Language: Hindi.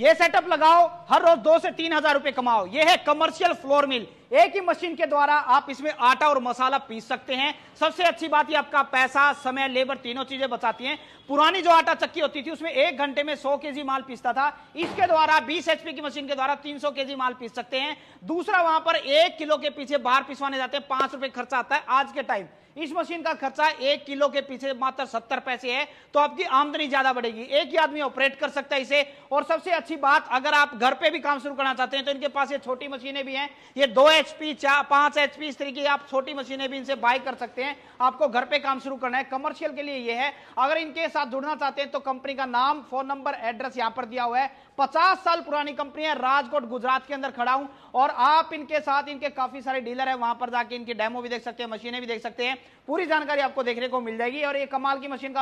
ये सेटअप लगाओ, हर रोज 2 से 3 हजार रुपए कमाओ। ये है कमर्शियल फ्लोर मिल। एक ही मशीन के द्वारा आप इसमें आटा और मसाला पीस सकते हैं। सबसे अच्छी बात ये आपका पैसा, समय, लेबर तीनों चीजें बचाती हैं। पुरानी जो आटा चक्की होती थी उसमें 1 घंटे में 100 केजी माल पीसता था, इसके द्वारा 20 एचपी की मशीन के द्वारा 300 केजी माल पीस सकते हैं। दूसरा, वहां पर 1 किलो के पीछे बाहर पिसवाने जाते हैं 5 रुपए खर्चा आता है। आज के टाइम इस मशीन का खर्चा 1 किलो के पीछे मात्र 70 पैसे है, तो आपकी आमदनी ज्यादा बढ़ेगी। एक ही आदमी ऑपरेट कर सकता है इसे। और सबसे अच्छी बात, अगर आप घर पे भी काम शुरू करना चाहते हैं तो इनके पास ये छोटी मशीनें भी हैं। ये 2 HP 4-5 HP इस तरीके की आप छोटी मशीनें भी इनसे बाय कर सकते हैं। आपको घर पे काम शुरू करना है, कमर्शियल के लिए ये है। अगर इनके साथ जुड़ना चाहते हैं तो कंपनी का नाम, फोन नंबर, एड्रेस यहां पर दिया हुआ है। 50 साल पुरानी कंपनी है, राजकोट गुजरात के अंदर खड़ा हूं। और आप इनके साथ, इनके काफी सारे डीलर है, वहां पर जाके इनकी डेमो भी देख सकते हैं, मशीनें भी देख सकते हैं। पूरी जानकारी आपको देखने को मिल जाएगी। और ये कमाल की मशीन का